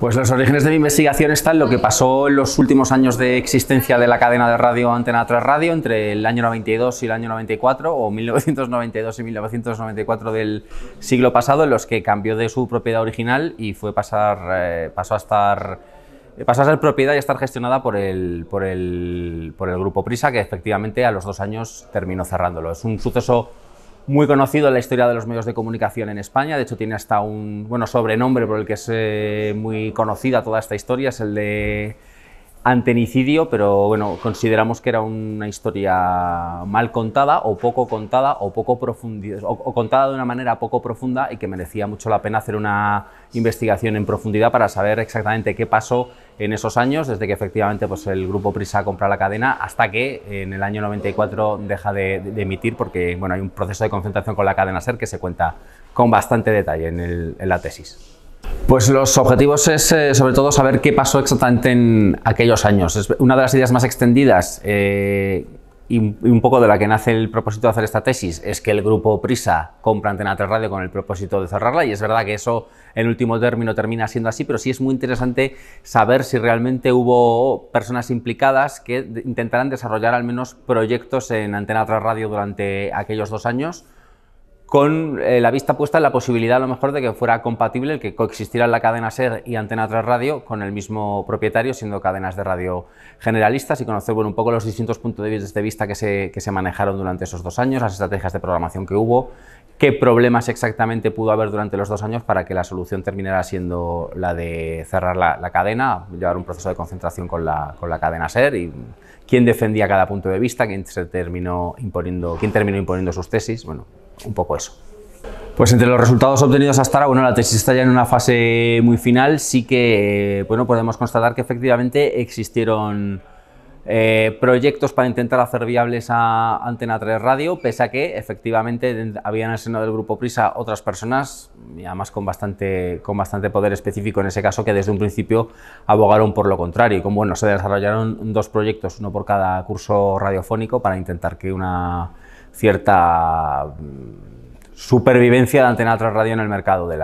Pues los orígenes de mi investigación están en lo que pasó en los últimos años de existencia de la cadena de radio Antena 3 Radio, entre el año 92 y el año 94, o 1992 y 1994 del siglo pasado, en los que cambió de su propiedad original y fue pasó a ser propiedad y a estar gestionada por el grupo Prisa, que efectivamente a los 2 años terminó cerrándolo. Es un suceso muy conocido en la historia de los medios de comunicación en España. De hecho, tiene hasta un sobrenombre por el que es muy conocida toda esta historia, es el de Antenicidio, pero bueno, consideramos que era una historia mal contada o poco profundizada, o contada de una manera poco profunda, y que merecía mucho la pena hacer una investigación en profundidad para saber exactamente qué pasó en esos años, desde que efectivamente pues, el grupo Prisa compra la cadena hasta que en el año 94 deja de emitir, porque bueno, hay un proceso de concentración con la cadena SER que se cuenta con bastante detalle en la tesis. Pues los objetivos es sobre todo saber qué pasó exactamente en aquellos años. Es una de las ideas más extendidas y un poco de la que nace el propósito de hacer esta tesis, es que el grupo Prisa compra Antena 3 Radio con el propósito de cerrarla, y es verdad que eso en último término termina siendo así, pero sí es muy interesante saber si realmente hubo personas implicadas que intentarán desarrollar al menos proyectos en Antena 3 Radio durante aquellos 2 años, con la vista puesta en la posibilidad a lo mejor de que fuera compatible el que coexistieran la cadena SER y Antena 3 Radio con el mismo propietario, siendo cadenas de radio generalistas, y conocer un poco los distintos puntos de vista que se manejaron durante esos 2 años, las estrategias de programación que hubo, qué problemas exactamente pudo haber durante los 2 años para que la solución terminara siendo la de cerrar la cadena, llevar un proceso de concentración con la cadena SER, y quién defendía cada punto de vista, quién terminó imponiendo sus tesis. Bueno, un poco eso. Pues entre los resultados obtenidos hasta ahora, bueno, la tesis está ya en una fase muy final, sí que bueno, podemos constatar que efectivamente existieron proyectos para intentar hacer viables a Antena 3 Radio, pese a que efectivamente había en el seno del grupo Prisa otras personas, y además con bastante poder específico en ese caso, que desde un principio abogaron por lo contrario, y como bueno, se desarrollaron 2 proyectos, uno por cada curso radiofónico, para intentar que una cierta supervivencia de Antena 3 Radio en el mercado de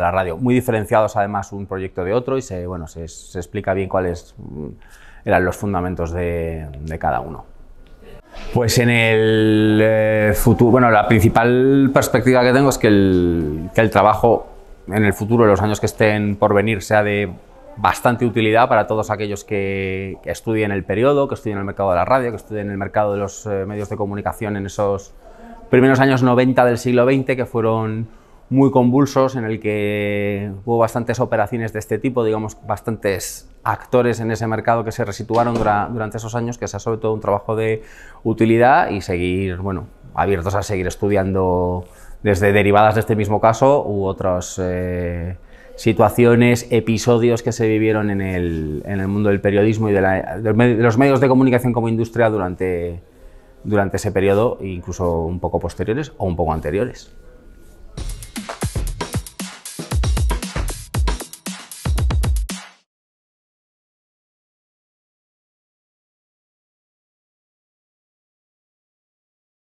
la radio, muy diferenciados además un proyecto de otro, y se explica bien cuáles eran los fundamentos de cada uno. Pues en el futuro, bueno, la principal perspectiva que tengo es que el trabajo en el futuro, en los años que estén por venir, sea de bastante utilidad para todos aquellos que estudien el periodo, que estudien el mercado de la radio, que estudien el mercado de los medios de comunicación en esos primeros años 90 del siglo XX, que fueron muy convulsos, en el que hubo bastantes operaciones de este tipo, digamos, bastantes actores en ese mercado que se resituaron durante esos años, que sea sobre todo un trabajo de utilidad, y seguir, bueno, abiertos a seguir estudiando desde derivadas de este mismo caso u otros situaciones, episodios que se vivieron en el mundo del periodismo y de los medios de comunicación como industria durante ese periodo, incluso un poco posteriores o un poco anteriores.